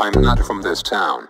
I'm not from this town.